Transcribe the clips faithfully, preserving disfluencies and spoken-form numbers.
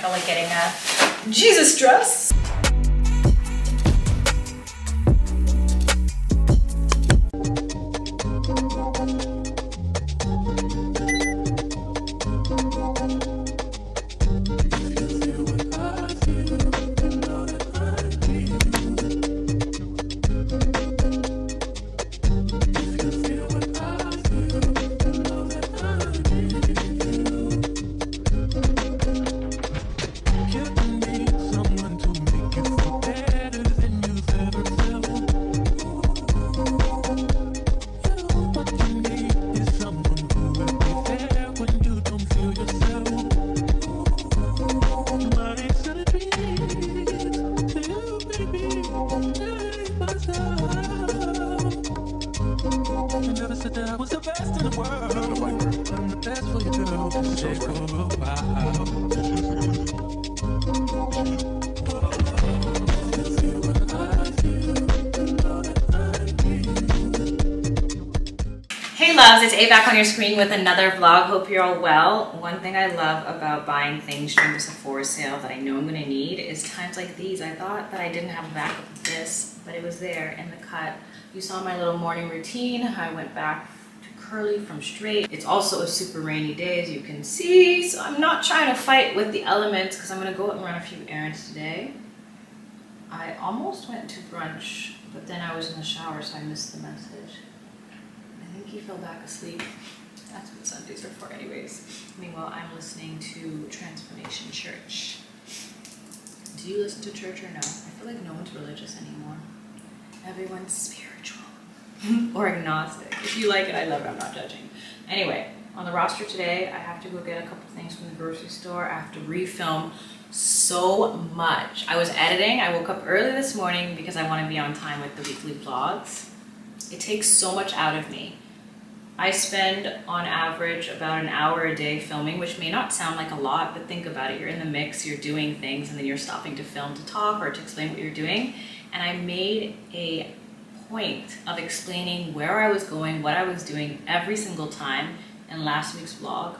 felt like getting a Jesus dress. It's A back on your screen with another vlog. Hope you're all well. One thing I love about buying things during the Sephora sale that I know I'm gonna need is times like these. I thought that I didn't have a backup of this, but it was there in the cut. You saw my little morning routine. I went back to curly from straight. It's also a super rainy day, as you can see, so I'm not trying to fight with the elements because I'm gonna go out and run a few errands today. I almost went to brunch, but then I was in the shower, so I missed the message. He fell back asleep. That's what Sundays are for anyways. Meanwhile, I'm listening to Transformation Church. Do you listen to church or no? I feel like no one's religious anymore. Everyone's spiritual or agnostic. If you like it, I love it. I'm not judging. Anyway, on the roster today, I have to go get a couple things from the grocery store. I have to refilm so much. I was editing. I woke up early this morning because I want to be on time with the weekly vlogs. It takes so much out of me. I spend on average about an hour a day filming, which may not sound like a lot, but think about it. You're in the mix, you're doing things, and then you're stopping to film, to talk, or to explain what you're doing. And I made a point of explaining where I was going, what I was doing every single time in last week's vlog.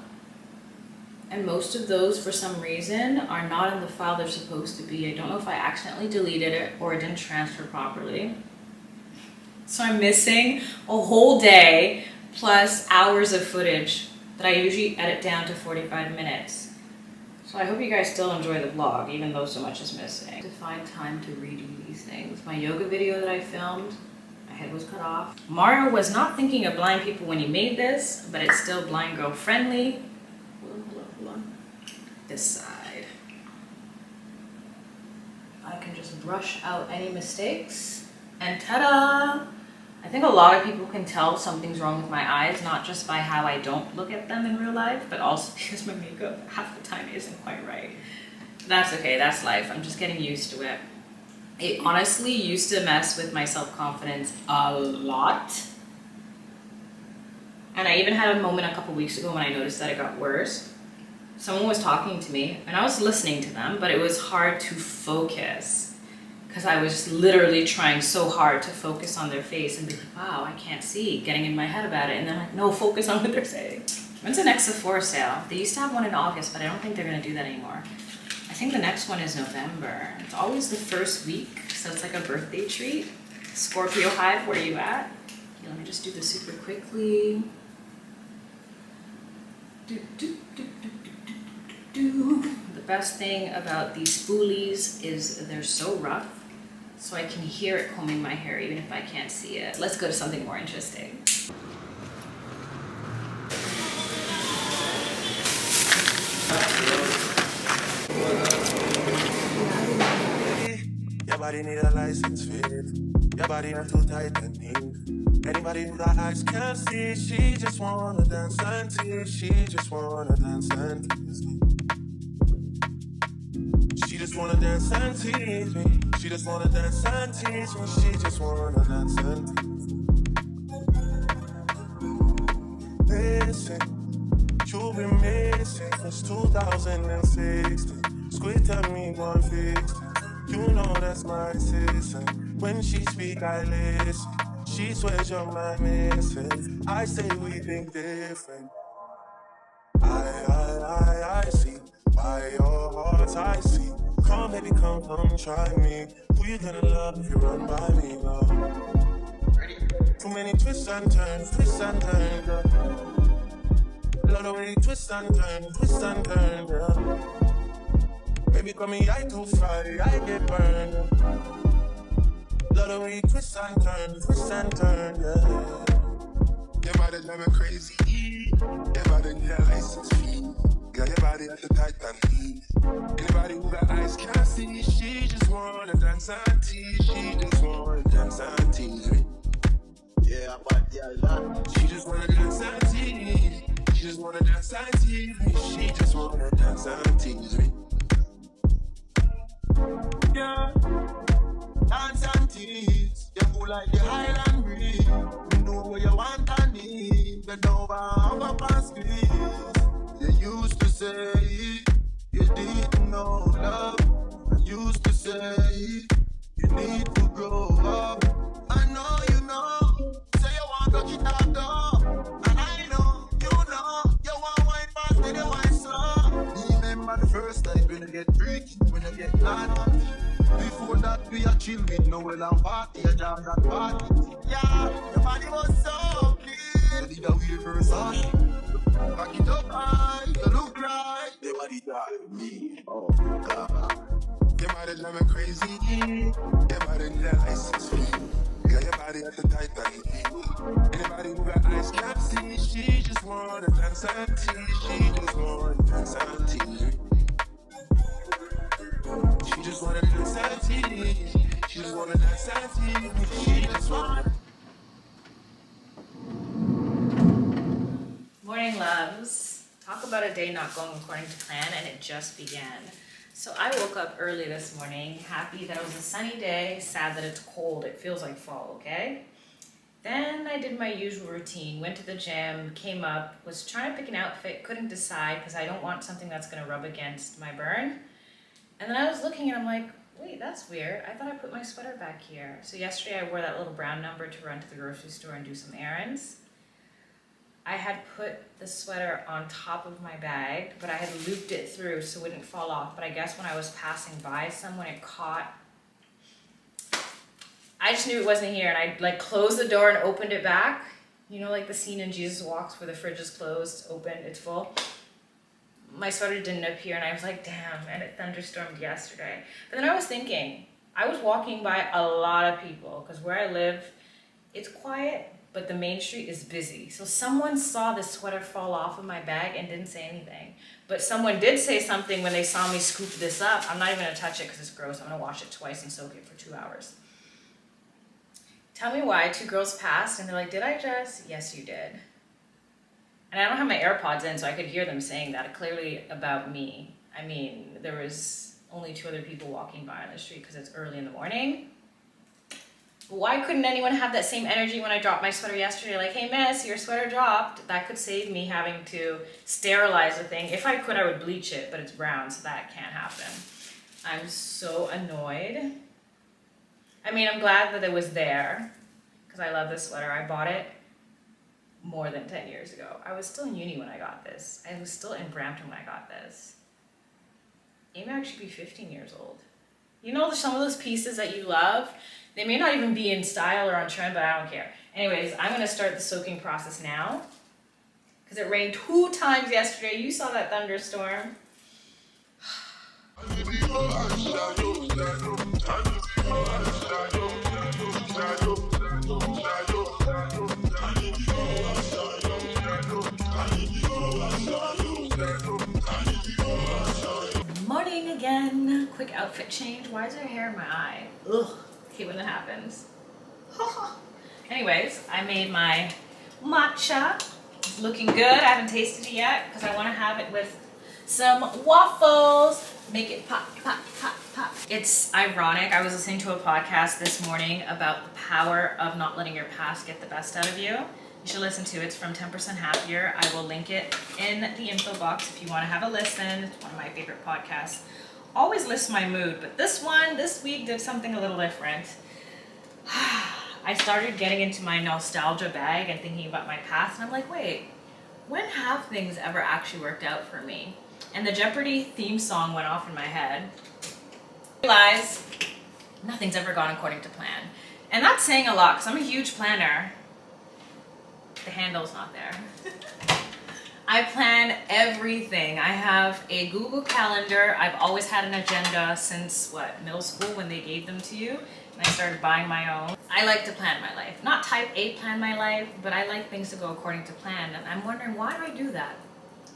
And most of those, for some reason, are not in the file they're supposed to be. I don't know if I accidentally deleted it or it didn't transfer properly. So I'm missing a whole day plus hours of footage that I usually edit down to forty-five minutes. So I hope you guys still enjoy the vlog, even though so much is missing. To find time to redo these things. My yoga video that I filmed, my head was cut off. Mario was not thinking of blind people when he made this, but it's still blind girl friendly. Hold on, hold on, hold on. This side. I can just brush out any mistakes, and ta-da! I think a lot of people can tell something's wrong with my eyes, not just by how I don't look at them in real life, but also because my makeup half the time isn't quite right. That's okay, that's life. I'm just getting used to it. It honestly used to mess with my self-confidence a lot. And I even had a moment a couple weeks ago when I noticed that it got worse. Someone was talking to me, and I was listening to them, but it was hard to focus, because I was literally trying so hard to focus on their face and be like, wow, I can't see, getting in my head about it. And then like, no, focus on what they're saying. When's the next Sephora sale? They used to have one in August, but I don't think they're gonna do that anymore. I think the next one is November. It's always the first week, so it's like a birthday treat. Scorpio Hive, where are you at? Okay, let me just do this super quickly. Do, do, do, do, do, do, do. The best thing about these spoolies is they're so rough. So I can hear it combing my hair even if I can't see it. Let's go to something more interesting. Your body need a license fit. Your body not too tight to need. Anybody with our eyes can see. She just wanna dance until she just wanna dance until. She just wanna dance and tease me. She just wanna dance and tease me. She just wanna dance and tease me. Listen, you've been missing since two thousand sixteen. Squid tell me one fix. You know that's my sister. When she speak, I listen. She swears you're my missus. I say we think different. I, I, I, I see. by your heart, I see. Come, baby, come, come, try me. Who you gonna love if you run by me, love? Too many twists and turns, twists and turns, girl. Love the way you twist and turn, twist and turn, girl. Baby, call me, I too fly, I get burned. Love the way you twist and turn, twist and turn, girl. Your body driving crazy, your body need a license fee. Got your body at the Titan E. Anybody who got eyes can't see. She just wanna dance and tease. She just wanna dance and tease me. Yeah, but yeah, yeah. She just wanna dance and tease. She just wanna dance and tease me. She just wanna dance and tease me. Yeah, dance and tease. You cool like the Highland breeze. You know what you want and need. Bend over, hop up and squeeze. They used to say you didn't know love. I used to say you need to grow up. I know you know. Say you want to get out door. And I know you know. You want wine fast, then you wine slow. Remember the first night when you get freaky, when you get mad on me. Before that we are chill with Noel and party, a jam that party. Yeah, your body was so clean. Did a weird version. Back it up high, you look right. They might drive me, oh God. They might drive me crazy. They might need a license fee. Got your body at the Titan. Anybody who got eyes can't see. She just wanna dance and tease. She just wanna dance and tease. She just wanna dance and tease. She just wanna dance and tease. She just wanna. Morning, loves. Talk about a day not going according to plan, and it just began. So I woke up early this morning, happy that it was a sunny day, sad that it's cold. It feels like fall, okay? Then I did my usual routine, went to the gym, came up, was trying to pick an outfit, couldn't decide because I don't want something that's gonna rub against my burn. And then I was looking and I'm like, wait, that's weird. I thought I put my sweater back here. So yesterday I wore that little brown number to run to the grocery store and do some errands. I had put the sweater on top of my bag, but I had looped it through so it wouldn't fall off. But I guess when I was passing by someone, it caught. I just knew it wasn't here, and I like closed the door and opened it back. You know, like the scene in Jesus Walks where the fridge is closed, open, it's full. My sweater didn't appear, and I was like, damn, and it thunderstormed yesterday. But then I was thinking, I was walking by a lot of people, because where I live, it's quiet, but the main street is busy. So someone saw the sweater fall off of my bag and didn't say anything. But someone did say something when they saw me scoop this up. I'm not even gonna touch it because it's gross. I'm gonna wash it twice and soak it for two hours. Tell me why two girls passed and they're like, did I just? Yes, you did. And I don't have my AirPods in, so I could hear them saying that clearly about me. I mean, there was only two other people walking by on the street because it's early in the morning. Why couldn't anyone have that same energy when I dropped my sweater yesterday? Like, hey miss, your sweater dropped. That could save me having to sterilize the thing. If I could, I would bleach it, but it's brown, so that can't happen. I'm so annoyed. I mean, I'm glad that it was there because I love this sweater. I bought it more than ten years ago. I was still in uni when I got this. I was still in Brampton when I got this. Maybe I should be fifteen years old. You know, some of those pieces that you love, they may not even be in style or on trend, but I don't care. Anyways, I'm gonna start the soaking process now because it rained two times yesterday. You saw that thunderstorm. Morning again. Quick outfit change. Why is there hair in my eye? Ugh. When that happens. Anyways, I made my matcha. It's looking good. I haven't tasted it yet because I want to have it with some waffles. Make it pop, pop, pop, pop. It's ironic. I was listening to a podcast this morning about the power of not letting your past get the best out of you. You should listen to it. It's from ten percent Happier. I will link it in the info box if you want to have a listen. It's one of my favorite podcasts. Always list my mood, but this one, this week, did something a little different. I started getting into my nostalgia bag and thinking about my past, and I'm like, wait, when have things ever actually worked out for me? and the Jeopardy theme song went off in my head. I realized nothing's ever gone according to plan. And that's saying a lot, because I'm a huge planner. The handle's not there. I plan everything. I have a Google Calendar. I've always had an agenda since, what, middle school when they gave them to you. And I started buying my own. I like to plan my life. Not type A plan my life, but I like things to go according to plan. And I'm wondering, why do I do that?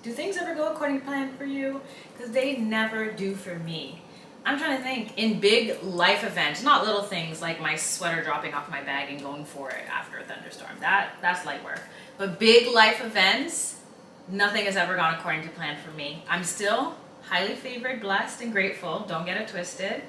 Do things ever go according to plan for you? Because they never do for me. I'm trying to think in big life events, not little things like my sweater dropping off my bag and going for it after a thunderstorm. That, that's light work. But big life events, nothing has ever gone according to plan for me. I'm still highly favored, blessed, and grateful. Don't get it twisted.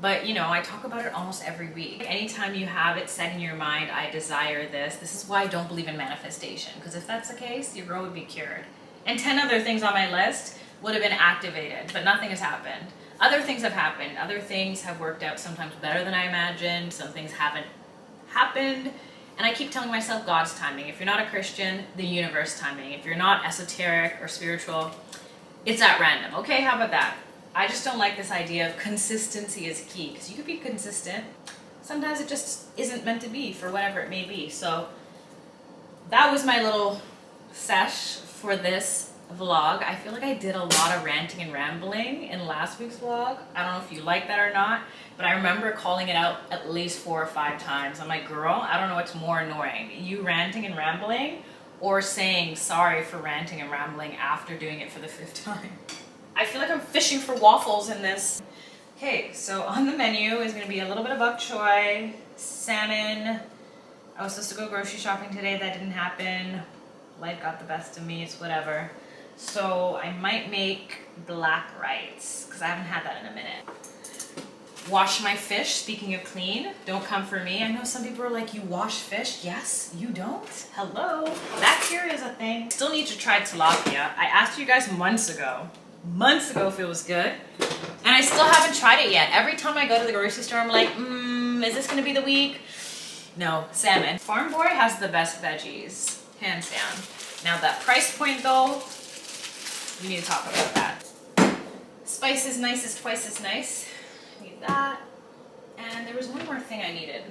But you know, I talk about it almost every week. Anytime you have it set in your mind, I desire this. This is why I don't believe in manifestation. Because if that's the case, your girl would be cured. And ten other things on my list would have been activated, but nothing has happened. Other things have happened. Other things have worked out sometimes better than I imagined. Some things haven't happened. And I keep telling myself God's timing. If you're not a Christian, the universe timing. If you're not esoteric or spiritual, it's at random. Okay, how about that? I just don't like this idea of consistency is key, because you could be consistent. Sometimes it just isn't meant to be for whatever it may be. So that was my little sesh for this vlog. I feel like I did a lot of ranting and rambling in last week's vlog. I don't know if you like that or not, but I remember calling it out at least four or five times. I'm like, girl, I don't know what's more annoying, you ranting and rambling or saying sorry for ranting and rambling after doing it for the fifth time. I feel like I'm fishing for waffles in this. Okay, so on the menu is going to be a little bit of bok choy, salmon. I was supposed to go grocery shopping today. That didn't happen. Life got the best of me. It's whatever. So I might make black rice, because I haven't had that in a minute. Wash my fish, speaking of clean. Don't come for me. I know some people are like, you wash fish? Yes, you don't? Hello? Bacteria is a thing. Still need to try tilapia. I asked you guys months ago, months ago if it was good, and I still haven't tried it yet. Every time I go to the grocery store, I'm like, mmm, is this gonna be the week? No, salmon. Farm Boy has the best veggies, hands down. Now that price point though, we need to talk about that. Spice is nice is twice as nice. Need that. And there was one more thing I needed.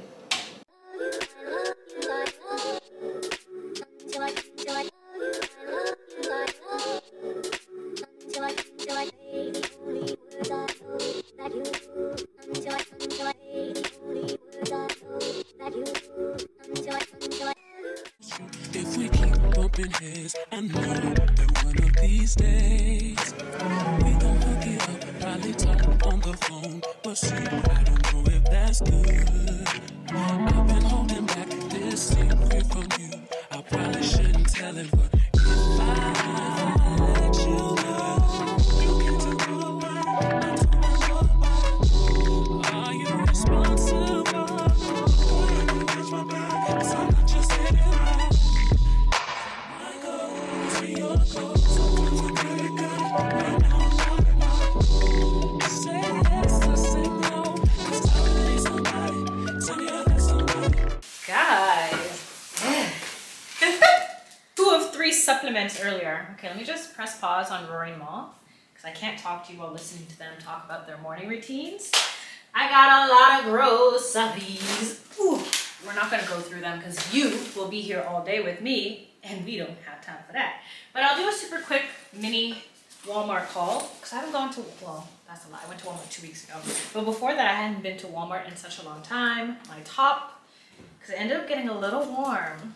If we keep open heads, I know that one of these days we gon' hook it up, probably talk on the phone. But see, I don't know if that's good. I've been holding back this secret from you. I probably shouldn't tell it, but if I let you know, you get to know what I'm. Are you responsible? Supplements earlier. Okay, let me just press pause on Roaring Mall, because I can't talk to you while listening to them talk about their morning routines. I got a lot of groceries. Ooh, we're not going to go through them because you will be here all day with me and we don't have time for that. But I'll do a super quick mini Walmart haul, because I haven't gone to, well, that's a lie. I went to Walmart two weeks ago. But before that, I hadn't been to Walmart in such a long time. My top, because it ended up getting a little warm.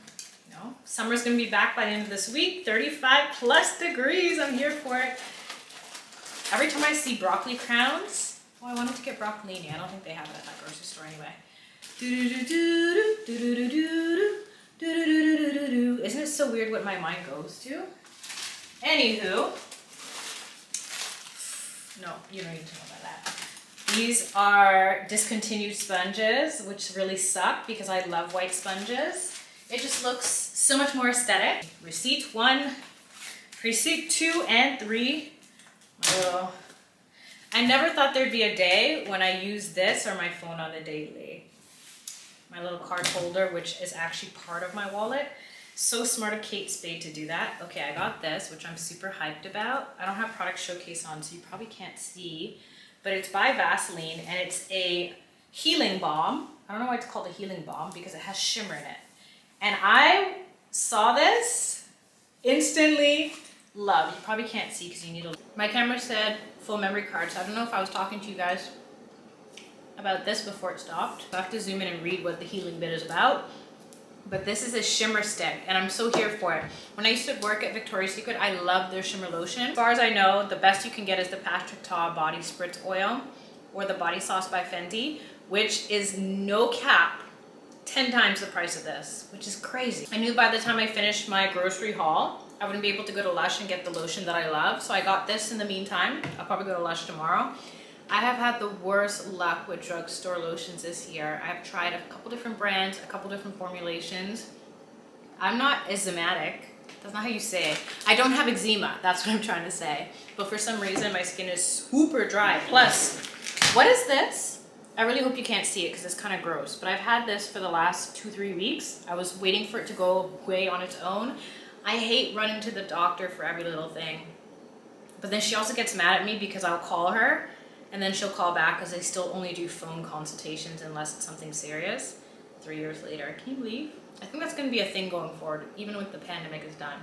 Summer's gonna be back by the end of this week. thirty-five plus degrees, I'm here for it. Every time I see broccoli crowns, oh, I wanted to get broccolini. I don't think they have it at that grocery store anyway. Isn't it so weird what my mind goes to? Anywho, no, you don't need to know about that. These are discontinued sponges, which really suck because I love white sponges. It just looks so much more aesthetic. Receipt one, receipt two and three. Oh, I never thought there'd be a day when I use this or my phone on the daily. My little card holder, which is actually part of my wallet. So smart of Kate Spade to do that. Okay, I got this, which I'm super hyped about. I don't have product showcase on, so you probably can't see, but it's by Vaseline, and it's a healing balm. I don't know why it's called a healing balm, because it has shimmer in it. And I saw this, instantly love. You probably can't see because you need a... My camera said full memory card, so I don't know if I was talking to you guys about this before it stopped. So I have to zoom in and read what the healing bit is about. But this is a shimmer stick, and I'm so here for it. When I used to work at Victoria's Secret, I loved their shimmer lotion. As far as I know, the best you can get is the Patrick Ta Body Spritz Oil or the Body Sauce by Fenty, which is no cap, ten times the price of this, which is crazy. I knew by the time I finished my grocery haul, I wouldn't be able to go to Lush and get the lotion that I love, so I got this in the meantime. I'll probably go to Lush tomorrow. I have had the worst luck with drugstore lotions this year. I've tried a couple different brands, a couple different formulations. I'm not eczematic. That's not how you say it. I don't have eczema. That's what I'm trying to say. But for some reason, my skin is super dry. Plus, what is this? I really hope you can't see it because it's kind of gross. But I've had this for the last two, three weeks. I was waiting for it to go away on its own. I hate running to the doctor for every little thing. But then she also gets mad at me because I'll call her, and then she'll call back because they still only do phone consultations unless it's something serious. Three years later, can you believe? I think that's gonna be a thing going forward, even when the pandemic is done.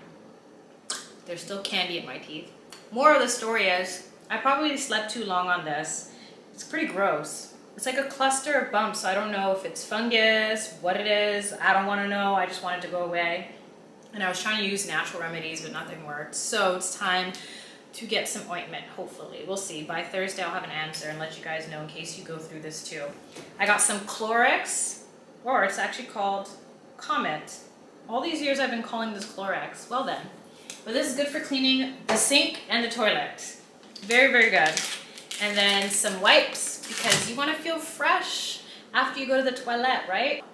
There's still candy in my teeth. Moral of the story is, I probably slept too long on this. It's pretty gross. It's like a cluster of bumps. So I don't know if it's fungus, what it is. I don't wanna know, I just want it to go away. And I was trying to use natural remedies, but nothing worked. So it's time to get some ointment, hopefully. We'll see. By Thursday, I'll have an answer and let you guys know in case you go through this too. I got some Clorox, or it's actually called Comet. All these years I've been calling this Clorox. Well then. But this is good for cleaning the sink and the toilet. Very, very good. And then some wipes, because you want to feel fresh after you go to the toilet, right?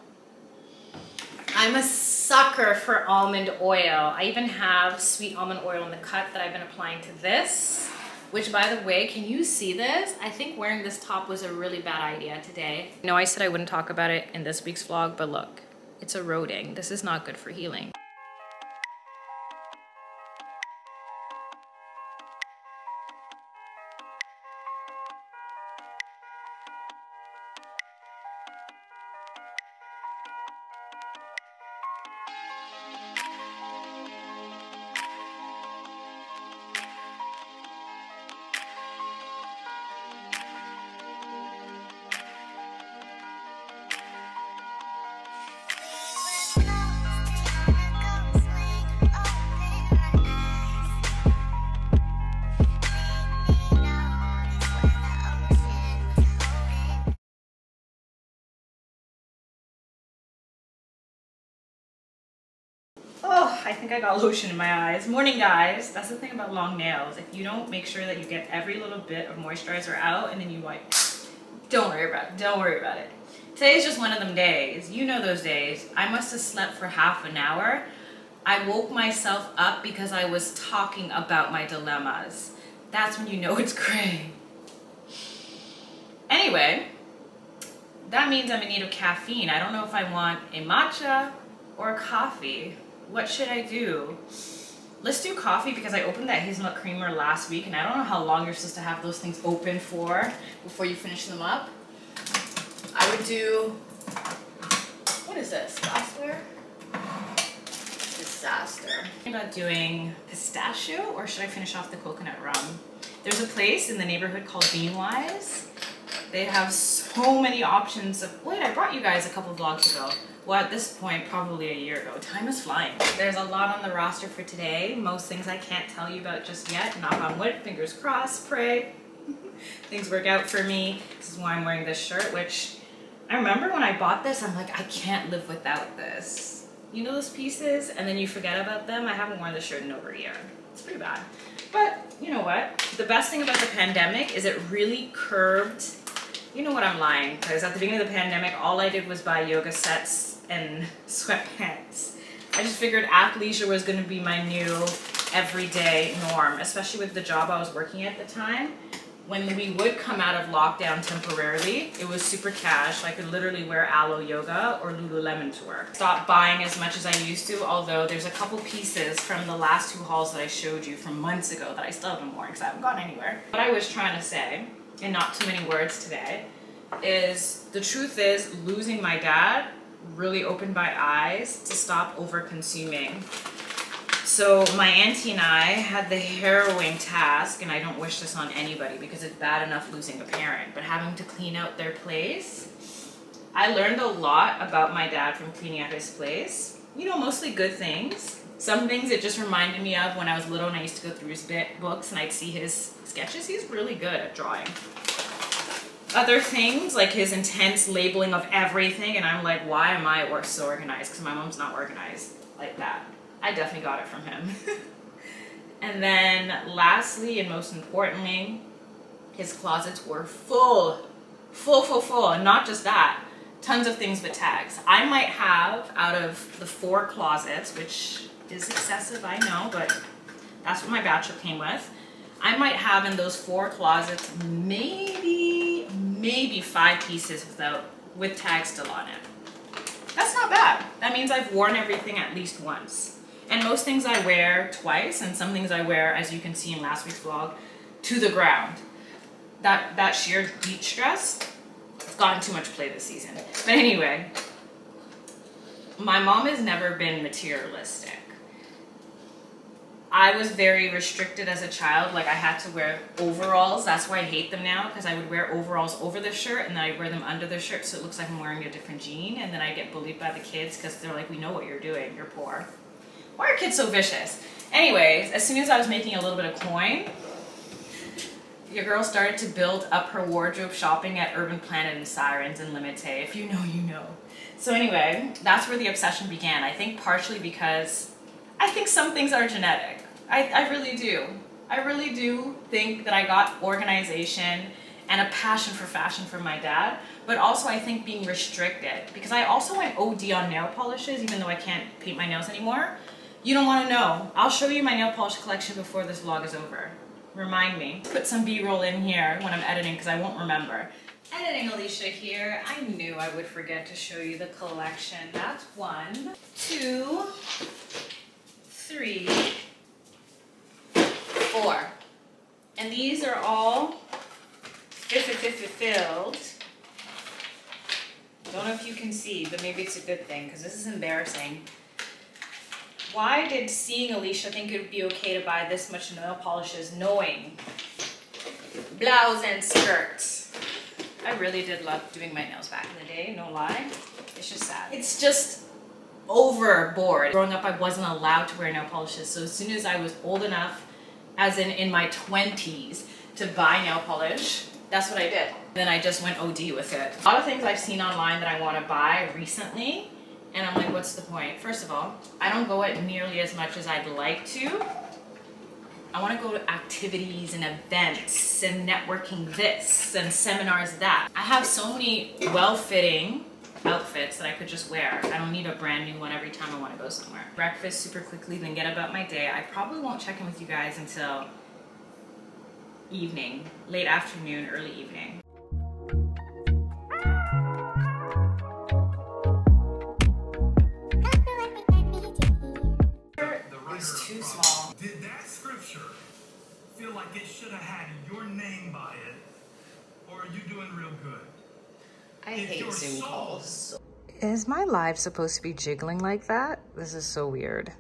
I'm a sucker for almond oil. I even have sweet almond oil in the cut that I've been applying to this, which, by the way, can you see this? I think wearing this top was a really bad idea today. No, I said I wouldn't talk about it in this week's vlog, but look, it's eroding. This is not good for healing. I think I got lotion in my eyes. Morning, guys. That's the thing about long nails. If you don't make sure that you get every little bit of moisturizer out and then you wipe, don't worry about it. Don't worry about it. Today's just one of them days. You know those days. I must have slept for half an hour. I woke myself up because I was talking about my dilemmas. That's when you know it's gray. Anyway, that means I'm in need of caffeine. I don't know if I want a matcha or a coffee. What should I do? Let's do coffee because I opened that hazelnut creamer last week and I don't know how long you're supposed to have those things open for before you finish them up. I would do, what is this, glassware? Disaster. I'm about doing pistachio, or should I finish off the coconut rum? There's a place in the neighborhood called Beanwise. They have so many options of, wait, I brought you guys a couple vlogs ago. Well, at this point, probably a year ago. Time is flying. There's a lot on the roster for today. Most things I can't tell you about just yet. Knock on wood, fingers crossed, pray. Things work out for me. This is why I'm wearing this shirt, which I remember when I bought this, I'm like, I can't live without this. You know those pieces, and then you forget about them? I haven't worn this shirt in over a year. It's pretty bad. But you know what? The best thing about the pandemic is it really curbed. You know what, I'm lying, because at the beginning of the pandemic, all I did was buy yoga sets and sweatpants. I just figured athleisure was going to be my new everyday norm, especially with the job I was working at the time. when we would come out of lockdown temporarily, it was super cash. I could literally wear Aloe Yoga or Lululemon to work. Stopped buying as much as I used to, although there's a couple pieces from the last two hauls that I showed you from months ago that I still haven't worn because I haven't gone anywhere. What I was trying to say, in not too many words today, is the truth is losing my dad really opened my eyes to stop over-consuming. So my auntie and I had the harrowing task, and I don't wish this on anybody because it's bad enough losing a parent, but having to clean out their place. I learned a lot about my dad from cleaning out his place. You know, mostly good things. Some things it just reminded me of when I was little and I used to go through his books and I'd see his sketches. He's really good at drawing. Other things, like his intense labeling of everything, and I'm like, why am I so organized? Because my mom's not organized like that. I definitely got it from him. And then lastly, and most importantly, his closets were full, full, full, full. And not just that, tons of things but tags. I might have out of the four closets, which is excessive, I know, but that's what my bachelor came with. I might have in those four closets, maybe, maybe five pieces without, with tags still on it. That's not bad. That means I've worn everything at least once. And most things I wear twice, and some things I wear, as you can see in last week's vlog, to the ground. That that sheer beach dress, it's gotten too much play this season. But anyway, my mom has never been materialistic. I was very restricted as a child. Like, I had to wear overalls. That's why I hate them now, because I would wear overalls over the shirt and then I wear them under the shirt so it looks like I'm wearing a different jean, and then I get bullied by the kids because they're like, we know what you're doing, you're poor. Why are kids so vicious? Anyways, as soon as I was making a little bit of coin, your girl started to build up her wardrobe shopping at Urban Planet and Sirens and Limite. If you know, you know. So anyway, that's where the obsession began. I think partially because I think some things are genetic. I, I really do. I really do think that I got organization and a passion for fashion from my dad, but also I think being restricted, because I also went O D on nail polishes, even though I can't paint my nails anymore. You don't want to know. I'll show you my nail polish collection before this vlog is over. Remind me. Put some B-roll in here when I'm editing because I won't remember. Editing Alicia here. I knew I would forget to show you the collection. That's one, two, three, four. And these are all filled. Don't know if you can see, but maybe it's a good thing because this is embarrassing. Why did seeing Alicia think it would be okay to buy this much nail polishes knowing blouse and skirts? I really did love doing my nails back in the day, no lie. It's just sad. It's just overboard. Growing up, I wasn't allowed to wear nail polishes, so as soon as I was old enough, as in in my twenties, to buy nail polish, that's what I did. Then I just went O D with it. A lot of things I've seen online that I want to buy recently, and I'm like, what's the point? First of all, I don't go at nearly as much as I'd like to. I want to go to activities and events and networking this and seminars that. I have so many well-fitting outfits that I could just wear. I don't need a brand new one every time I want to go somewhere. Breakfast super quickly, then get about my day. I probably won't check in with you guys until evening, late afternoon, early evening. It's too small. Did that scripture feel like it should have had your name by it, or are you doing real good? I if hate Zoom soul... calls. Is my live supposed to be jiggling like that? This is so weird.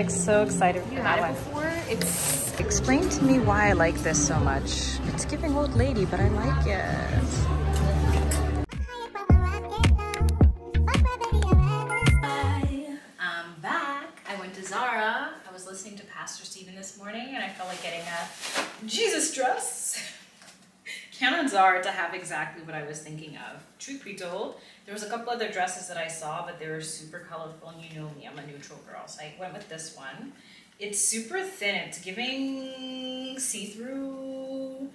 I'm so excited for that one. Before, it's... Explain to me why I like this so much. It's giving old lady, but I like it. Hi, I'm back. I went to Zara. I was listening to Pastor Stephen this morning and I felt like getting a Jesus dress. Count on Zara to have exactly what I was thinking of. Truth be told, there was a couple other dresses that I saw, but they were super colorful, and you know me, I'm a neutral girl, so I went with this one. It's super thin, it's giving see-through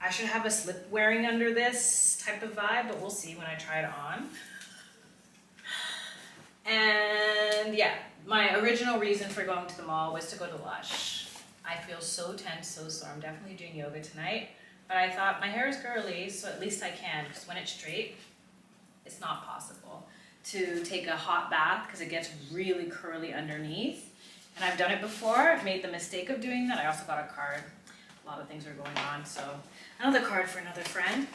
I should have a slip wearing under this type of vibe, but we'll see when I try it on. And yeah, my original reason for going to the mall was to go to Lush. I feel so tense, so sore. I'm definitely doing yoga tonight. But I thought, my hair is girly, so at least I can, because when it's straight, it's not possible to take a hot bath because it gets really curly underneath. And I've done it before. I've made the mistake of doing that. I also got a card. A lot of things are going on, so another card for another friend.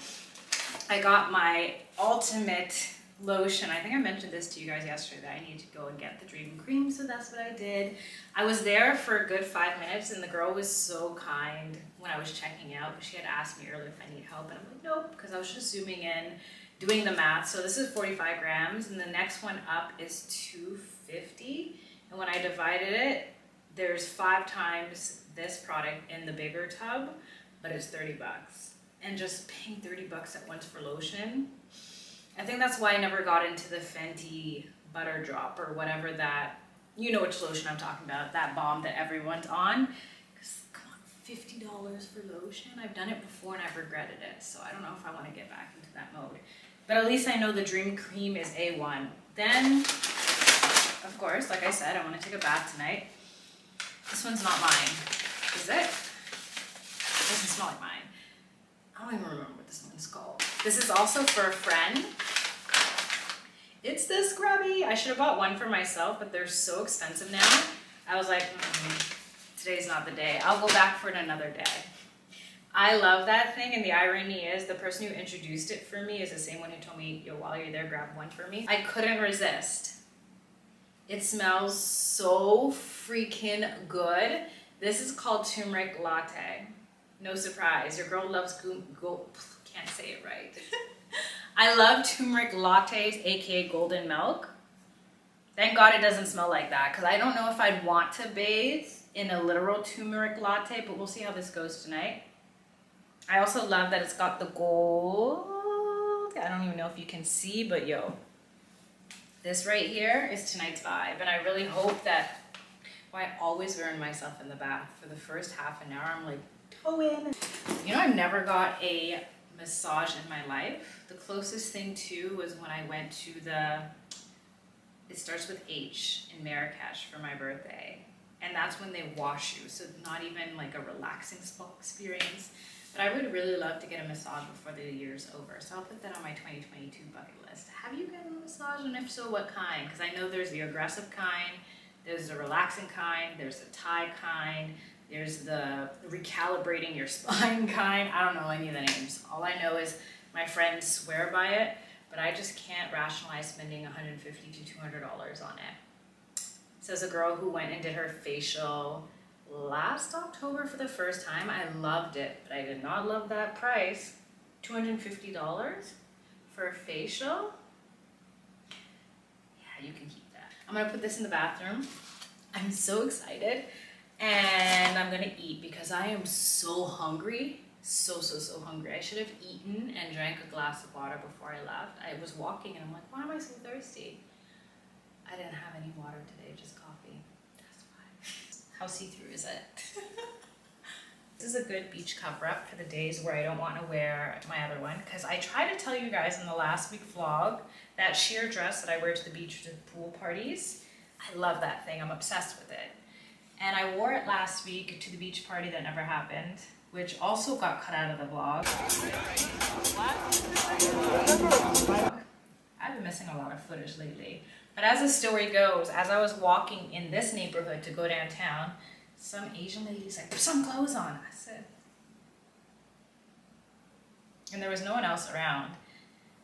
I got my ultimate lotion. I think I mentioned this to you guys yesterday that I need to go and get the Dream Cream, so that's what I did. I was there for a good five minutes and the girl was so kind when I was checking out. She had asked me earlier if I need help and I'm like, nope, because I was just zooming in, doing the math. So this is forty-five grams and the next one up is two fifty. And when I divided it, there's five times this product in the bigger tub, but it's thirty bucks. And just paying thirty bucks at once for lotion. I think that's why I never got into the Fenty butter drop or whatever that, you know which lotion I'm talking about, that bomb that everyone's on. Because, come on, fifty dollars for lotion? I've done it before and I've regretted it, so I don't know if I want to get back into that mode. But at least I know the Dream Cream is A one. Then, of course, like I said, I want to take a bath tonight. This one's not mine, is it? It doesn't smell like mine. I don't even remember what this one's called. This is also for a friend. It's the scrubby. I should have bought one for myself, but they're so expensive now. I was like, mm-hmm, today's not the day. I'll go back for it another day. I love that thing, and the irony is the person who introduced it for me is the same one who told me, yo, while you're there, grab one for me. I couldn't resist. It smells so freaking good. This is called Turmeric Latte. No surprise, your girl loves go, go can't say it right. I love turmeric lattes, aka golden milk. Thank God it doesn't smell like that, because I don't know if I'd want to bathe in a literal turmeric latte, but we'll see how this goes tonight. I also love that it's got the gold. I don't even know if you can see, but yo, this right here is tonight's vibe, and I really hope that. Why I always ruin myself in the bath for the first half an hour. I'm like. Oh, in. You know, I've never got a massage in my life. The closest thing to was when I went to the, it starts with H in Marrakech for my birthday. And that's when they wash you. So not even like a relaxing spa experience. But I would really love to get a massage before the year's over. So I'll put that on my twenty twenty-two bucket list. Have you gotten a massage? And if so, what kind? Because I know there's the aggressive kind, there's the relaxing kind, there's the Thai kind. There's the recalibrating your spine kind. I don't know any of the names. All I know is my friends swear by it, but I just can't rationalize spending one hundred fifty to two hundred dollars on it. Says a girl who went and did her facial last October for the first time. I loved it, but I did not love that price. two hundred fifty dollars for a facial? Yeah, you can keep that. I'm gonna put this in the bathroom. I'm so excited. And I'm gonna eat because I am so hungry, so, so, so hungry. I should have eaten and drank a glass of water before I left. I was walking and I'm like, why am I so thirsty? I didn't have any water today, just coffee. That's why. How see-through is it? This is a good beach cover-up for the days where I don't want to wear my other one, because I tried to tell you guys in the last week vlog that sheer dress that I wear to the beach or to the pool parties. I love that thing, I'm obsessed with it. And I wore it last week to the beach party that never happened, which also got cut out of the vlog. I've been missing a lot of footage lately. But as the story goes, as I was walking in this neighborhood to go downtown, some Asian lady's like, put some clothes on. I said, and there was no one else around.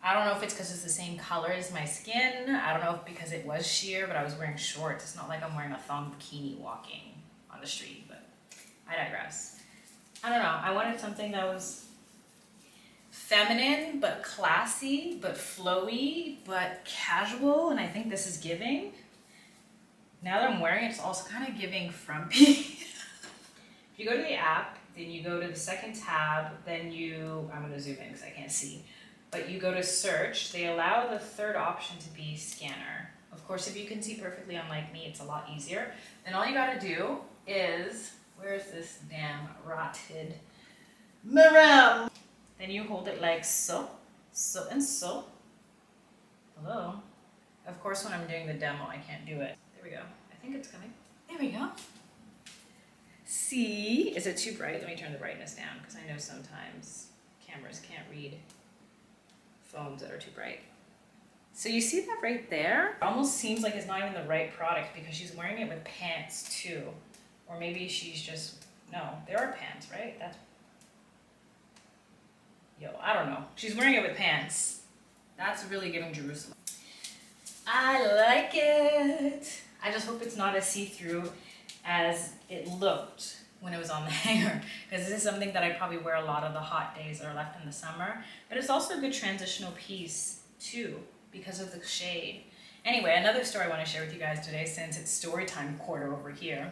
I don't know if it's because it's the same color as my skin. I don't know if because it was sheer, but I was wearing shorts. It's not like I'm wearing a thong bikini walking on the street, but I digress. I don't know. I wanted something that was feminine, but classy, but flowy, but casual, and I think this is giving. Now that I'm wearing it, it's also kind of giving frumpy. If you go to the app, then you go to the second tab, then you, I'm going to zoom in because I can't see. But you go to search, they allow the third option to be scanner. Of course, if you can see perfectly, unlike me, it's a lot easier. Then all you gotta do is, where's this damn rotted mirror? Then you hold it like so, so and so. Hello. Of course, when I'm doing the demo, I can't do it. There we go. I think it's coming. There we go. See? Is it too bright? Let me turn the brightness down because I know sometimes cameras can't read phones that are too bright. So you see that right there? It almost seems like it's not even the right product because she's wearing it with pants too. Or maybe she's just, no, there are pants, right? That's, yo, I don't know. She's wearing it with pants. That's really giving Jerusalem. I like it. I just hope it's not as see-through as it looked when it was on the hanger, because this is something that I probably wear a lot of the hot days that are left in the summer, but it's also a good transitional piece too because of the shade. Anyway, another story I want to share with you guys today since it's story time quarter over here.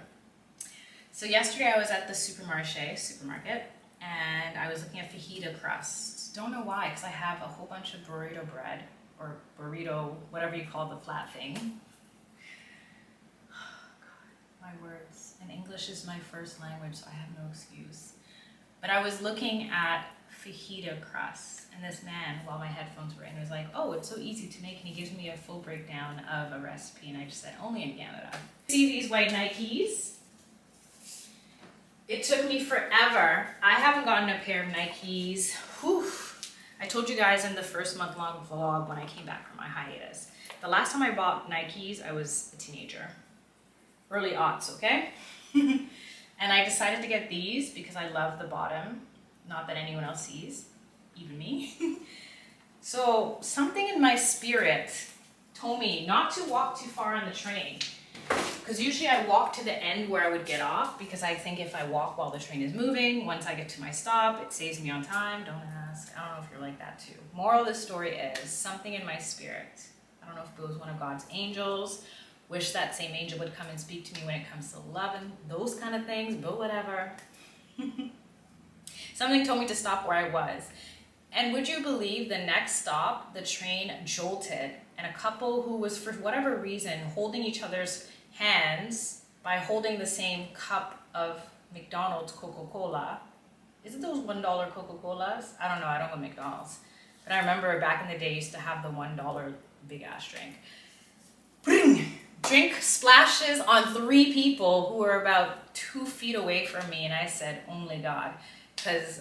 So yesterday I was at the supermarché, supermarket, and I was looking at fajita crusts. Don't know why, because I have a whole bunch of burrito bread or burrito, whatever you call the flat thing. My words, and English is my first language, so I have no excuse. But I was looking at fajita crusts, and this man, while my headphones were in, was like, oh, it's so easy to make, and he gives me a full breakdown of a recipe, and I just said, only in Canada. See these white Nikes? It took me forever. I haven't gotten a pair of Nikes. Whew. I told you guys in the first month-long vlog when I came back from my hiatus. The last time I bought Nikes, I was a teenager. Early aughts, okay? And I decided to get these because I love the bottom. Not that anyone else sees, even me. So something in my spirit told me not to walk too far on the train. Because usually I walk to the end where I would get off because I think if I walk while the train is moving, once I get to my stop, it saves me on time. Don't ask. I don't know if you're like that too. Moral of the story is something in my spirit. I don't know if it was one of God's angels. Wish that same angel would come and speak to me when it comes to love and those kind of things, but whatever. Something told me to stop where I was. And would you believe the next stop, the train jolted, and a couple who was, for whatever reason, holding each other's hands by holding the same cup of McDonald's Coca-Cola. Is it those one dollar Coca-Colas? I don't know, I don't go McDonald's. But I remember back in the day, I used to have the one dollar big ass drink. Bring! Drink splashes on three people who were about two feet away from me, and I said, only God, because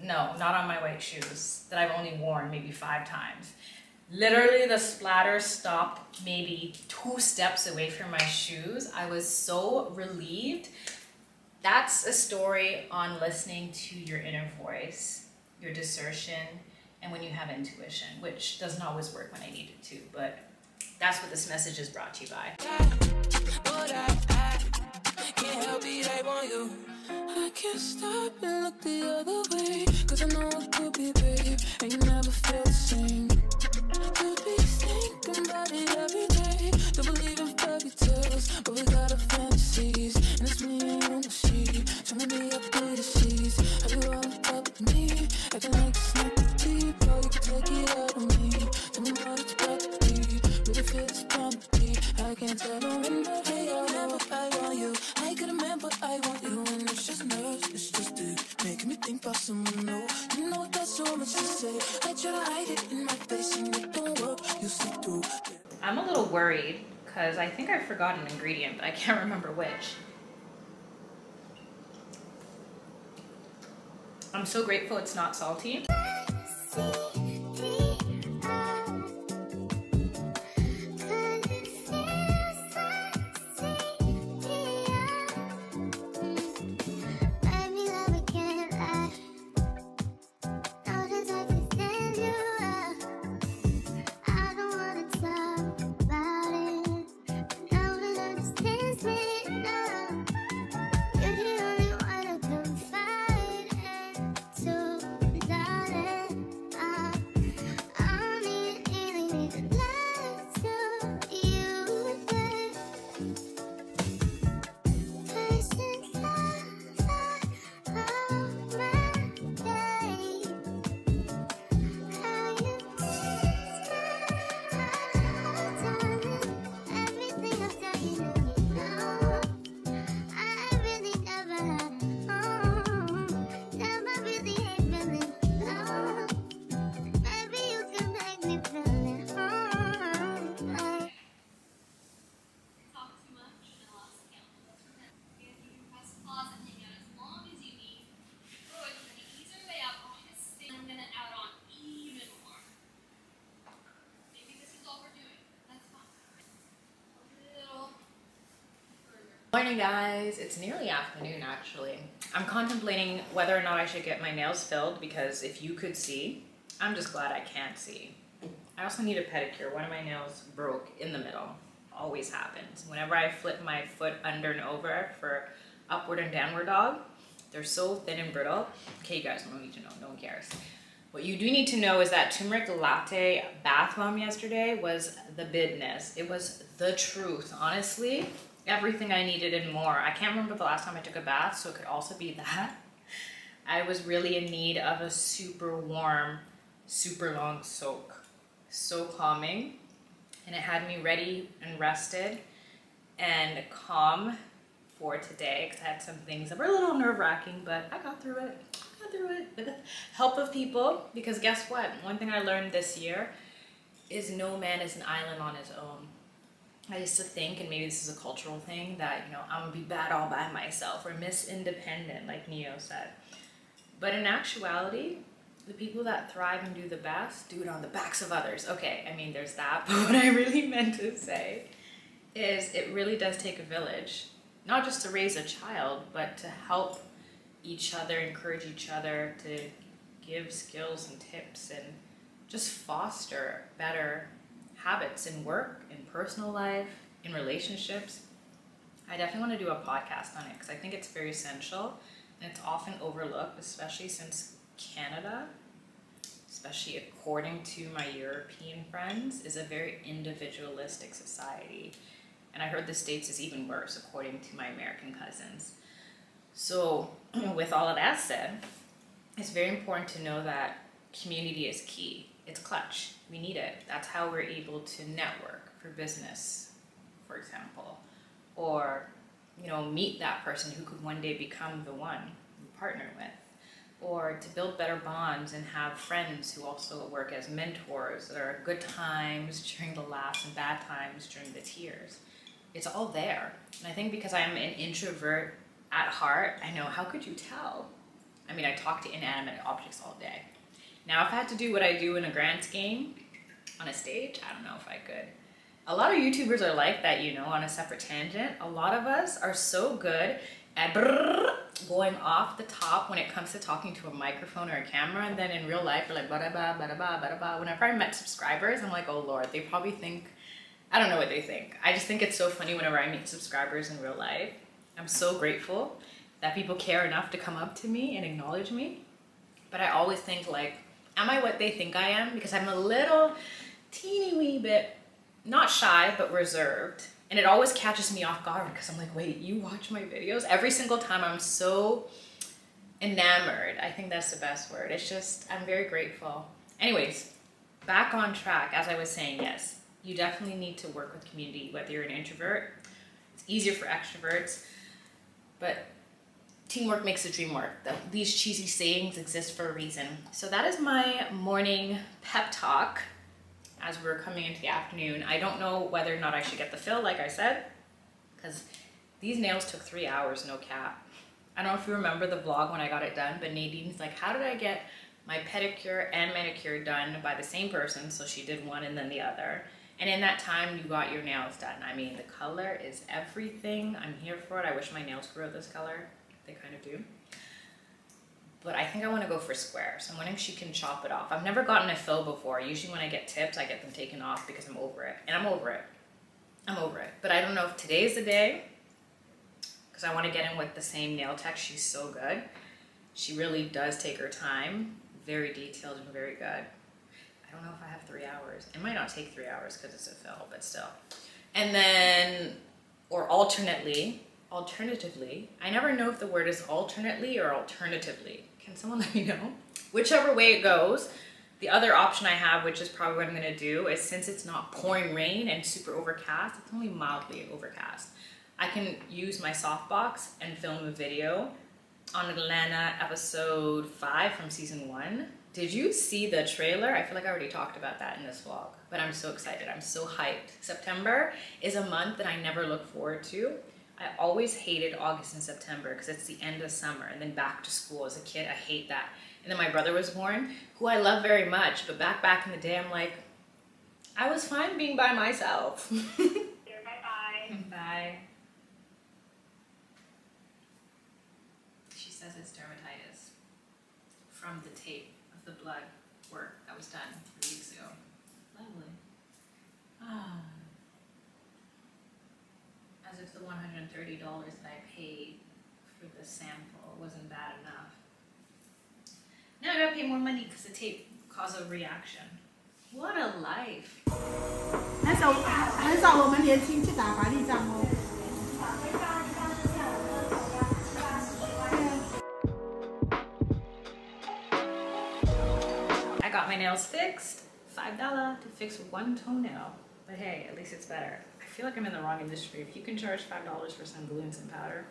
no, not on my white shoes that I've only worn maybe five times. Literally the splatter stopped maybe two steps away from my shoes. I was so relieved. That's a story on listening to your inner voice, your discernment, and when you have intuition, which doesn't always work when I need it to, but that's what this message is brought to you by. I'm a little worried because I think I forgot an ingredient, but I can't remember which. I'm so grateful it's not salty. morning, guys. It's nearly afternoon, actually. I'm contemplating whether or not I should get my nails filled because if you could see, I'm just glad I can't see. I also need a pedicure. One of my nails broke in the middle. Always happens. Whenever I flip my foot under and over for upward and downward dog, they're so thin and brittle. Okay, you guys, no need to know. No one cares. What you do need to know is that turmeric latte bath bomb yesterday was the business. It was the truth, honestly. Everything I needed and more. I can't remember the last time I took a bath, so it could also be that. I was really in need of a super warm, super long soak. So calming. And it had me ready and rested and calm for today because I had some things that were a little nerve-wracking, but I got through it. I got through it with the help of people, because guess what? One thing I learned this year is no man is an island on his own. I used to think, and maybe this is a cultural thing, that, you know, I'm gonna be bad all by myself or Miss Independent, like Neo said. But in actuality, the people that thrive and do the best do it on the backs of others. Okay, I mean, there's that, but what I really meant to say is it really does take a village, not just to raise a child, but to help each other, encourage each other, to give skills and tips and just foster better habits in work, in personal life, in relationships. I definitely want to do a podcast on it because I think it's very essential and it's often overlooked, especially since Canada, especially according to my European friends, is a very individualistic society. And I heard the States is even worse according to my American cousins. So with all of that said, it's very important to know that community is key. It's clutch. We need it. That's how we're able to network for business, for example, or, you know, meet that person who could one day become the one you partner with, or to build better bonds and have friends who also work as mentors. There are good times during the laughs and bad times during the tears. It's all there. And I think because I'm an introvert at heart, I know, how could you tell? I mean, I talk to inanimate objects all day. Now, if I had to do what I do in a grand scheme on a stage, I don't know if I could. A lot of YouTubers are like that, you know, on a separate tangent. A lot of us are so good at going off the top when it comes to talking to a microphone or a camera, and then in real life, we're like, ba-da-ba, ba-da-ba, ba-da-ba. Whenever I met subscribers, I'm like, oh Lord, they probably think, I don't know what they think. I just think it's so funny whenever I meet subscribers in real life. I'm so grateful that people care enough to come up to me and acknowledge me. But I always think, like, am I what they think I am? Because I'm a little teeny wee bit, not shy, but reserved. And it always catches me off guard because I'm like, wait, you watch my videos? Every single time I'm so enamored. I think that's the best word. It's just, I'm very grateful. Anyways, back on track, as I was saying, yes, you definitely need to work with community, whether you're an introvert. It's easier for extroverts, but teamwork makes the dream work. These cheesy sayings exist for a reason. So that is my morning pep talk as we're coming into the afternoon. I don't know whether or not I should get the fill, like I said, because these nails took three hours, no cap. I don't know if you remember the vlog when I got it done, but Nadine's like, how did I get my pedicure and manicure done by the same person? So she did one and then the other. And in that time, you got your nails done. I mean, the color is everything. I'm here for it. I wish my nails grew this color. They kind of do. But I think I want to go for square. So I'm wondering if she can chop it off. I've never gotten a fill before. Usually when I get tips, I get them taken off because I'm over it. And I'm over it. I'm over it. But I don't know if today's the day, because I want to get in with the same nail tech. She's so good. She really does take her time. Very detailed and very good. I don't know if I have three hours. It might not take three hours because it's a fill, but still. And then, or alternately, Alternatively, I never know if the word is alternately or alternatively. Can someone let me know? Whichever way it goes, the other option I have, which is probably what I'm going to do, is since it's not pouring rain and super overcast, it's only mildly overcast. I can use my softbox and film a video on Atlanta episode five from season one. Did you see the trailer? I feel like I already talked about that in this vlog, but I'm so excited. I'm so hyped. September is a month that I never look forward to. I always hated August and September because it's the end of summer and then back to school. As a kid, I hate that. And then my brother was born, who I love very much, but back back in the day, I'm like, I was fine being by myself. Bye-bye. Bye. has his dermatitis from the tape of the blood work that was done three weeks ago. Lovely. Ah. As if the one hundred thirty dollars that I paid for the sample wasn't bad enough. Now I gotta pay more money because the tape caused a reaction. What a life. I got my nails fixed. five dollars to fix one toenail. But hey, at least it's better. I feel like I'm in the wrong industry. If you can charge five dollars for some glue and some powder.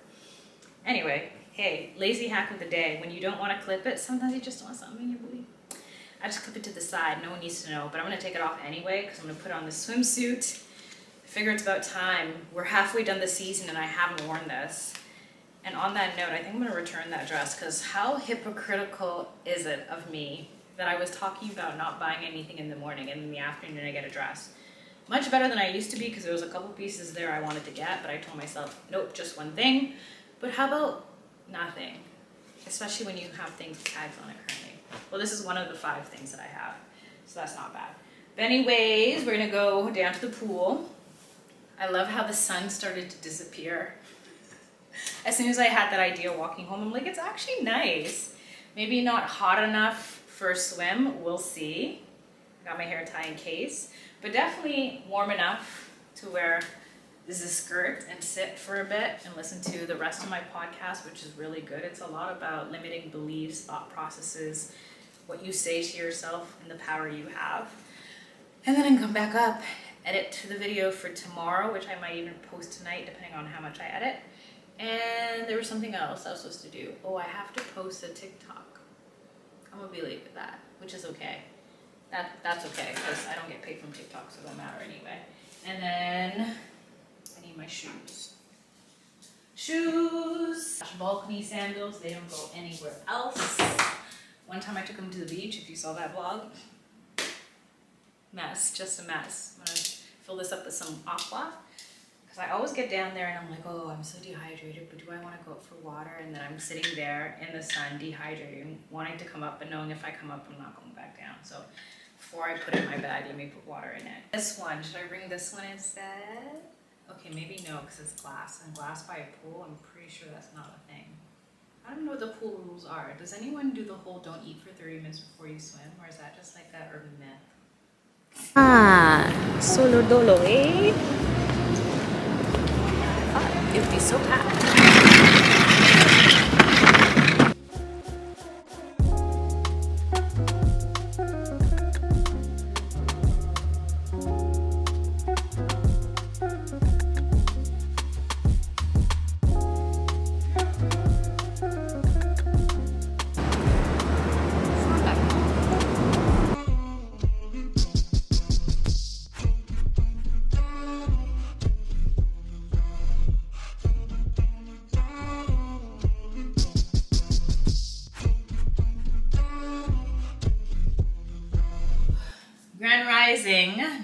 Anyway, hey, lazy hack of the day. When you don't want to clip it, sometimes you just want something in your booty. I just clip it to the side. No one needs to know. But I'm going to take it off anyway because I'm going to put on the swimsuit. I figure it's about time. We're halfway done the season and I haven't worn this. And on that note, I think I'm going to return that dress because how hypocritical is it of me that I was talking about not buying anything in the morning and in the afternoon I get a dress. Much better than I used to be because there was a couple pieces there I wanted to get, but I told myself, nope, just one thing. But how about nothing? Especially when you have things with tags on it currently. Well, this is one of the five things that I have, so that's not bad. But anyways, we're gonna go down to the pool. I love how the sun started to disappear. As soon as I had that idea walking home, I'm like, it's actually nice. Maybe not hot enough for a swim, we'll see. I got my hair tie in case, but definitely warm enough to wear this is a skirt and sit for a bit and listen to the rest of my podcast, which is really good. It's a lot about limiting beliefs, thought processes, what you say to yourself and the power you have. And then I come back up, edit to the video for tomorrow, which I might even post tonight depending on how much I edit. And there was something else I was supposed to do. Oh, I have to post a TikTok. I'm gonna be late with that, which is okay. That, that's okay because I don't get paid from TikTok, so it don't matter anyway. And then my shoes. Shoes! Balcony sandals, they don't go anywhere else. One time I took them to the beach, if you saw that vlog. Mess, just a mess. I'm gonna fill this up with some aqua. Because I always get down there and I'm like, oh, I'm so dehydrated, but do I want to go out for water? And then I'm sitting there in the sun, dehydrating, wanting to come up, but knowing if I come up, I'm not going back down. So before I put it in my bag, let me put water in it. This one, should I bring this one instead? Okay, maybe no, because it's glass, and glass by a pool, I'm pretty sure that's not a thing. I don't know what the pool rules are. Does anyone do the whole don't eat for thirty minutes before you swim, or is that just like that urban myth? Ah, solo dolo, eh? I thought it would be so packed.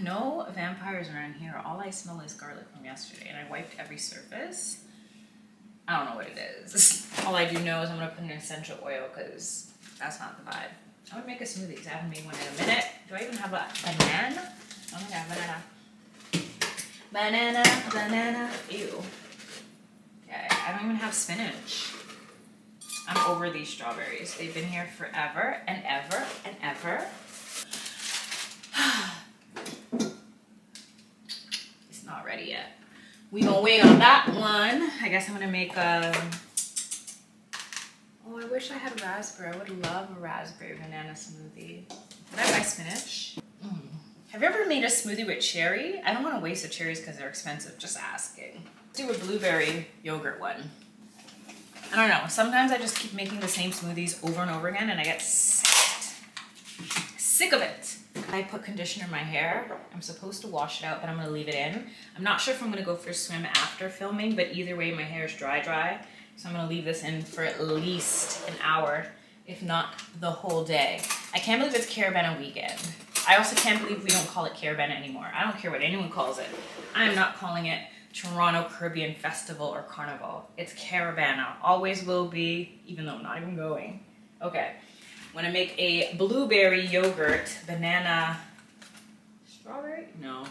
No vampires around here. All I smell is garlic from yesterday, and I wiped every surface. I don't know what it is. All I do know is I'm gonna put an essential oil because that's not the vibe. I would make a smoothie because I haven't made one in a minute. Do I even have a banana? Oh my god, banana. Banana, banana. Ew. Okay, I don't even have spinach. I'm over these strawberries. They've been here forever and ever and ever. It's not ready yet. We gonna wait on that one. I guess I'm gonna make a, oh, I wish I had a raspberry. I would love a raspberry banana smoothie. Can I buy spinach? Mm. Have you ever made a smoothie with cherry? I don't wanna waste the cherries because they're expensive, just asking. Let's do a blueberry yogurt one. I don't know, sometimes I just keep making the same smoothies over and over again and I get sick, sick of it. I put conditioner in my hair. I'm supposed to wash it out, but I'm gonna leave it in. I'm not sure if I'm gonna go for a swim after filming, but either way, my hair is dry, dry. So I'm gonna leave this in for at least an hour, if not the whole day. I can't believe it's Caravana weekend. I also can't believe we don't call it Caravana anymore. I don't care what anyone calls it. I am not calling it Toronto Caribbean Festival or Carnival. It's Caravana. Always will be, even though I'm not even going. Okay. I'm gonna make a blueberry yogurt, banana, strawberry? No.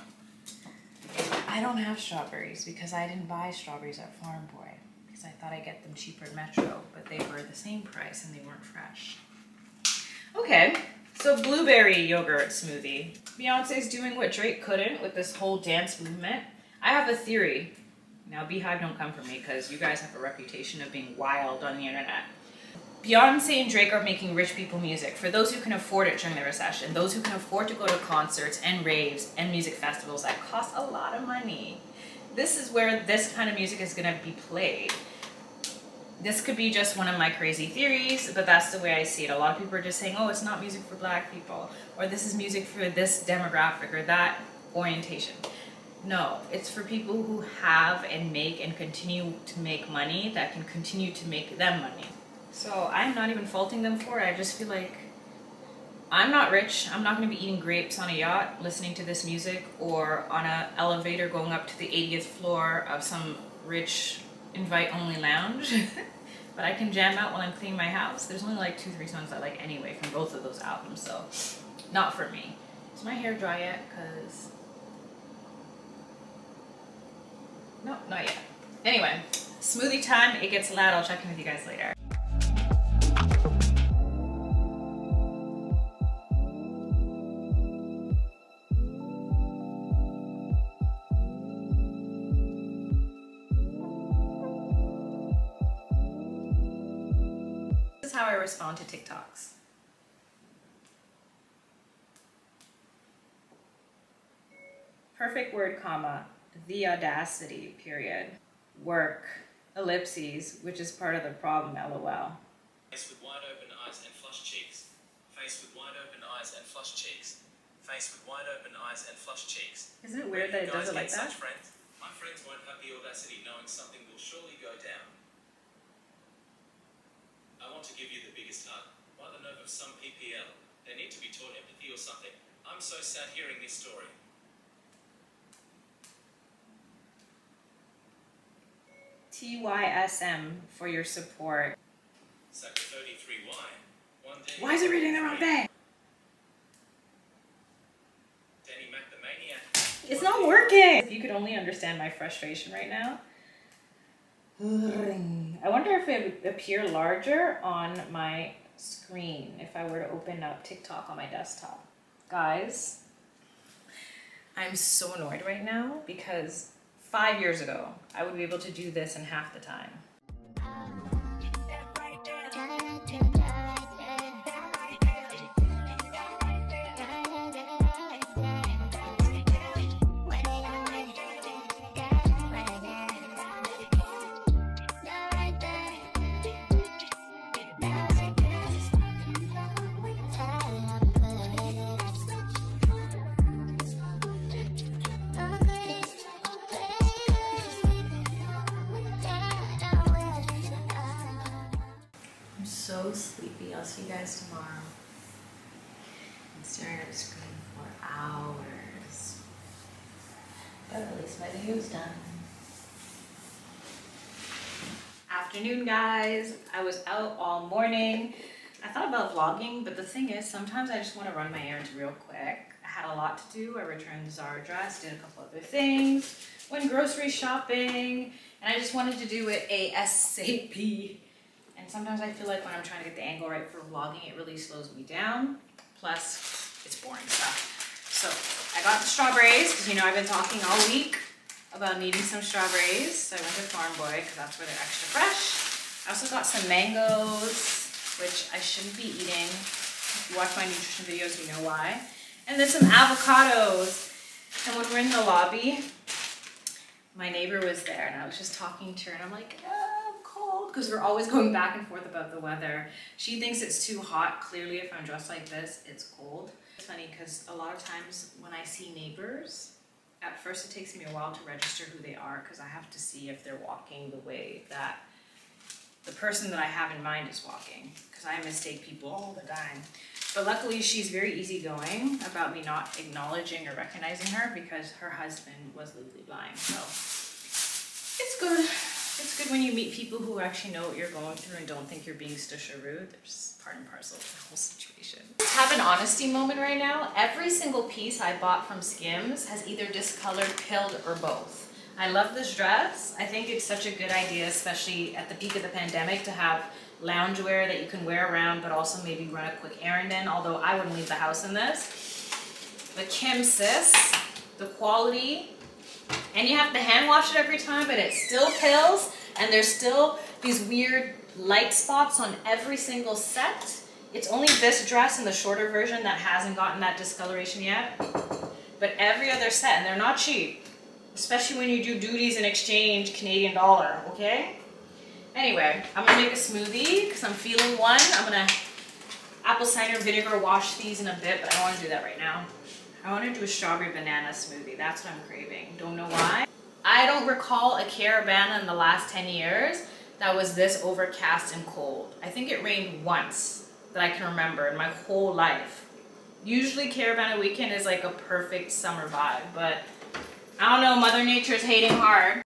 I don't have strawberries because I didn't buy strawberries at Farm Boy because I thought I'd get them cheaper at Metro, but they were the same price and they weren't fresh. Okay, so blueberry yogurt smoothie. Beyonce's doing what Drake couldn't with this whole dance movement. I have a theory. Now, Beehive, don't come for me because you guys have a reputation of being wild on the internet. Beyonce and Drake are making rich people music for those who can afford it during the recession, those who can afford to go to concerts and raves and music festivals that cost a lot of money. This is where this kind of music is going to be played. This could be just one of my crazy theories, but that's the way I see it. A lot of people are just saying, oh, it's not music for black people, or this is music for this demographic or that orientation. No, it's for people who have and make and continue to make money that can continue to make them money. So I'm not even faulting them for it. I just feel like I'm not rich. I'm not going to be eating grapes on a yacht, listening to this music, or on an elevator going up to the eightieth floor of some rich invite-only lounge. But I can jam out while I'm cleaning my house. There's only like two, three songs I like anyway from both of those albums, so not for me. Is my hair dry yet? Because... no, not yet. Anyway, smoothie time. It gets loud. I'll check in with you guys later. How I respond to TikToks. Perfect word, comma, the audacity, period, work, ellipses, which is part of the problem, lol. Face with wide open eyes and flushed cheeks. Face with wide open eyes and flushed cheeks. Face with wide open eyes and flushed cheeks. Isn't it weird that it does it like that? Friends, my friends won't have the audacity knowing something will surely go down. I want to give you the biggest hug, by the nerve of some P P L, they need to be taught empathy or something. I'm so sad hearing this story. T Y S M for your support. Sector thirty-three Y, one day... Why is it reading the wrong thing? Danny Mac the Maniac. It's not working! If you could only understand my frustration right now. I wonder if it would appear larger on my screen if I were to open up TikTok on my desktop. Guys, I'm so annoyed right now because five years ago, I would be able to do this in half the time. So sleepy. I'll see you guys tomorrow. I'm staring at the screen for hours. But at least my day was done. Afternoon, guys. I was out all morning. I thought about vlogging, but the thing is, sometimes I just want to run my errands real quick. I had a lot to do. I returned the Zara dress, did a couple other things, went grocery shopping, and I just wanted to do it ASAP. And sometimes I feel like when I'm trying to get the angle right for vlogging, it really slows me down. Plus, it's boring stuff. So I got the strawberries, because you know I've been talking all week about needing some strawberries. So I went to Farm Boy, because that's where they're extra fresh. I also got some mangoes, which I shouldn't be eating. If you watch my nutrition videos, you know why. And then some avocados. And when we're in the lobby, my neighbor was there, and I was just talking to her, and I'm like, oh, because we're always going back and forth about the weather. She thinks it's too hot. Clearly, if I'm dressed like this, it's cold. It's funny because a lot of times when I see neighbors, at first it takes me a while to register who they are because I have to see if they're walking the way that the person that I have in mind is walking, because I mistake people all the time. But luckily, she's very easygoing about me not acknowledging or recognizing her because her husband was legally blind. So It's good. It's good when you meet people who actually know what you're going through and don't think you're being stusharoo. There's part and parcel of the whole situation. Let's have an honesty moment right now. Every single piece I bought from Skims has either discolored, pilled, or both. I love this dress. I think it's such a good idea, especially at the peak of the pandemic, to have loungewear that you can wear around, but also maybe run a quick errand in, although I wouldn't leave the house in this. The Kim, sis, the quality, and you have to hand wash it every time, but it still pills, and there's still these weird light spots on every single set. It's only this dress in the shorter version that hasn't gotten that discoloration yet, but every other set, and they're not cheap. Especially when you do duties and exchange Canadian dollar, okay? Anyway, I'm gonna make a smoothie because I'm feeling one. I'm gonna apple cider vinegar wash these in a bit, but I don't wanna do that right now. I wanna do a strawberry banana smoothie. That's what I'm craving. Don't know why. I don't recall a Caravana in the last ten years that was this overcast and cold. I think it rained once that I can remember in my whole life. Usually Caravana weekend is like a perfect summer vibe, but I don't know, Mother Nature's hating hard.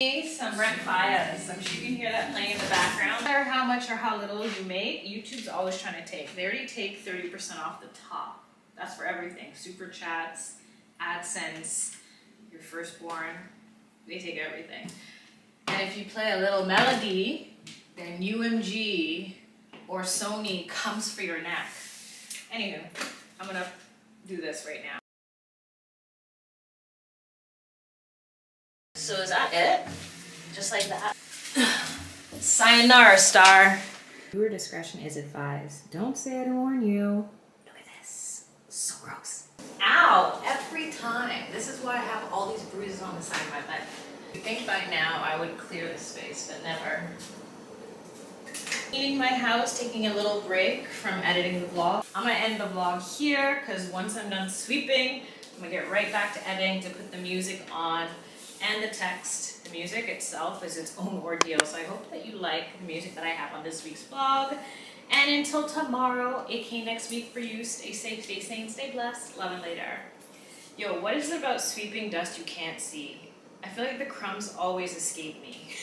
Some renfayas. I'm sure you can hear that playing in the background. No matter how much or how little you make, YouTube's always trying to take. They already take thirty percent off the top. That's for everything. Super chats, AdSense, your firstborn. They take everything. And if you play a little melody, then U M G or Sony comes for your neck. Anywho, I'm gonna do this right now. So is that it? Just like that. Sayonara, star. Viewer discretion is advised. Don't say I didn't warn you. Look at this. So gross. Ow! Every time. This is why I have all these bruises on the side of my leg. You think by now I would clear the space, but never. Leaving my house, taking a little break from editing the vlog. I'm gonna end the vlog here because once I'm done sweeping, I'm gonna get right back to editing to put the music on and the text. The music itself is its own ordeal, so I hope that you like the music that I have on this week's vlog. And until tomorrow, aka next week for you, stay safe, stay sane, stay blessed, love and later. Yo, what is it about sweeping dust you can't see? I feel like the crumbs always escape me.